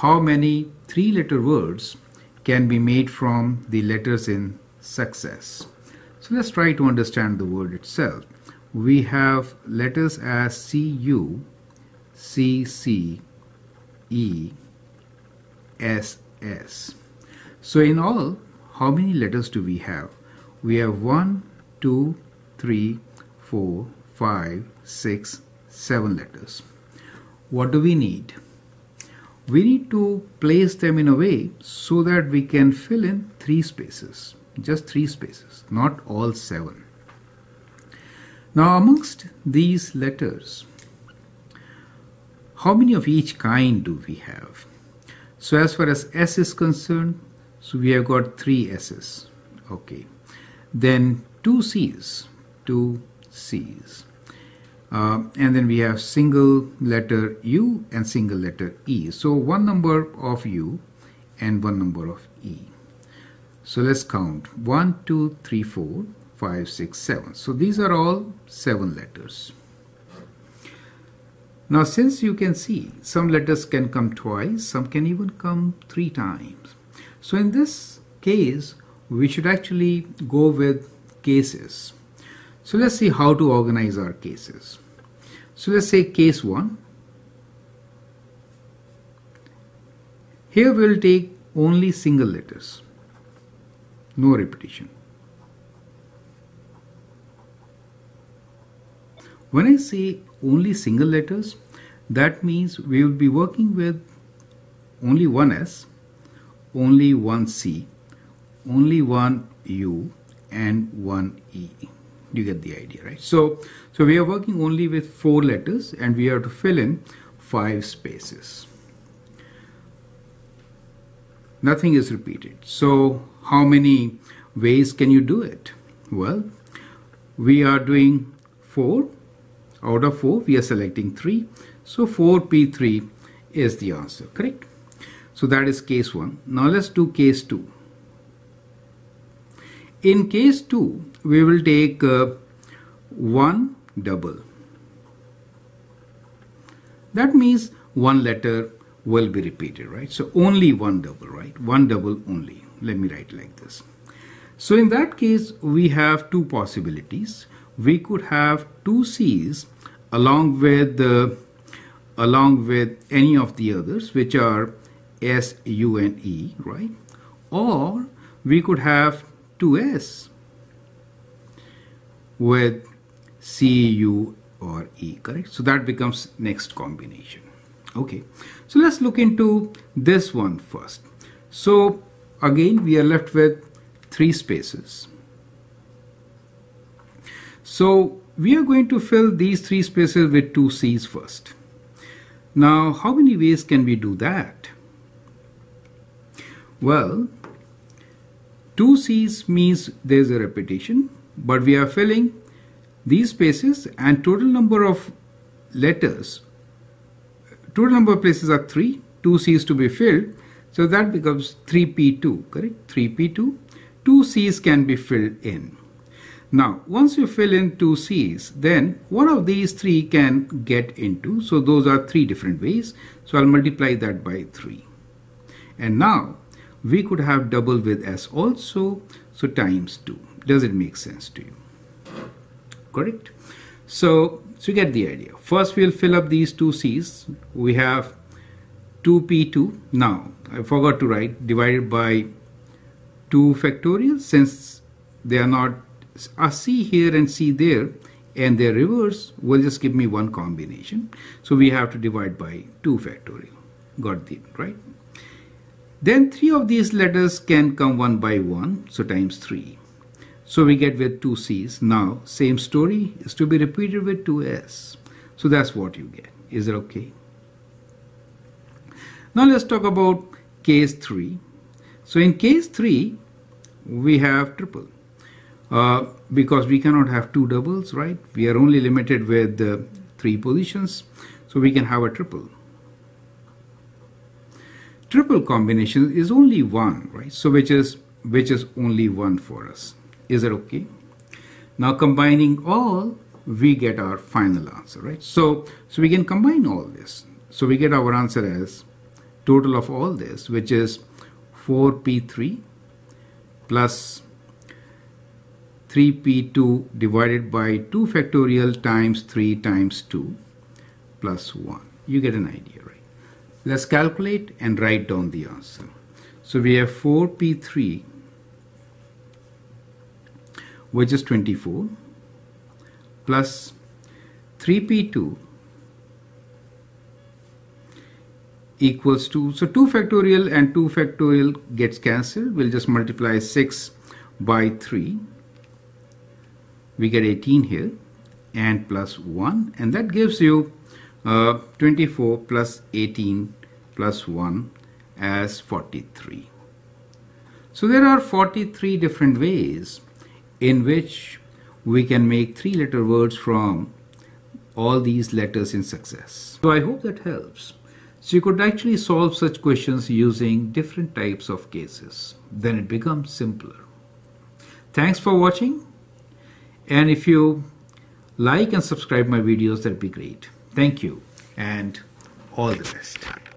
how many three-letter words can be made from the letters in success. So let's try to understand the word itself. We have letters as C-U, C-C, E, S-S. So in all, how many letters do we have? We have 1, 2, 3, 4, 5, 6, 7 letters. What do we need? We need to place them in a way so that we can fill in 3 spaces. Just 3 spaces, not all 7. Now amongst these letters, how many of each kind do we have? So as far as S is concerned, so we have got 3 S's. Okay. Then 2 C's, 2 C's. And then we have single letter U and single letter E. So one number of U and one number of E. So let's count. 1, 2, 3, 4, 5, 6, 7. So these are all 7 letters. Now since you can see, some letters can come twice, some can even come 3 times. So in this case, we should actually go with cases. So let's see how to organize our cases. So let's say case 1. Here we will take only single letters, no repetition. When I say only single letters, that means we will be working with only 1 S, only 1 C, only 1 U and 1 E. You get the idea, right? So we are working only with 4 letters and we have to fill in 5 spaces. Nothing is repeated. So how many ways can you do it? Well, we are doing 4. Out of 4, we are selecting 3. So 4P3 is the answer, correct? So that is case 1. Now let's do case 2. In case 2, we will take 1 double. That means 1 letter will be repeated, right? So only 1 double, right? 1 double only. Let me write like this. So in that case, we have 2 possibilities. We could have 2 C's along with any of the others, which are S, U, and E, right? Or we could have 2S with C, U, or E, correct? So that becomes next combination. Okay, so let's look into this one first. So again, we are left with 3 spaces. So we are going to fill these 3 spaces with 2 C's first. Now, how many ways can we do that? Well, 2 C's means there's a repetition, but we are filling these spaces, and total number of letters, total number of places are 3, 2 C's to be filled, so that becomes 3P2, correct? 3P2, 2 C's can be filled in. Now, once you fill in 2 C's, then one of these 3 can get into, so those are 3 different ways, so I'll multiply that by 3. And now, we could have double with S also, so times 2. Does it make sense to you? Correct? So you get the idea. First, we'll fill up these 2 C's. We have 2P2. Now, I forgot to write, divided by 2 factorial, since they are not a C here and C there, and their reverse will just give me 1 combination. So we have to divide by 2 factorial. Got it, right? Then 3 of these letters can come 1 by 1, so times 3. So we get with 2 C's. Now, same story is to be repeated with 2 S. So that's what you get. Is it okay? Now let's talk about case 3. So in case 3, we have triple. Because we cannot have 2 doubles, right? We are only limited with 3 positions. So we can have a triple. Triple combination is only 1, right? So which is only 1 for us. Is it okay? Now combining all, we get our final answer, right? So we can combine all this. So we get our answer as total of all this, which is 4p3 plus 3p2 divided by 2 factorial times 3 times 2 plus 1. You get an idea, right? Let's calculate and write down the answer. So we have 4p3, which is 24, plus 3p2 equals 2. So 2 factorial and 2 factorial gets cancelled. We'll just multiply 6 by 3. We get 18 here and plus 1, and that gives you 24 plus 18 plus 1 as 43. So there are 43 different ways in which we can make 3-letter words from all these letters in success. So I hope that helps. So you could actually solve such questions using different types of cases. Then it becomes simpler. Thanks for watching, and if you like and subscribe my videos, that'd be great. Thank you and all the best.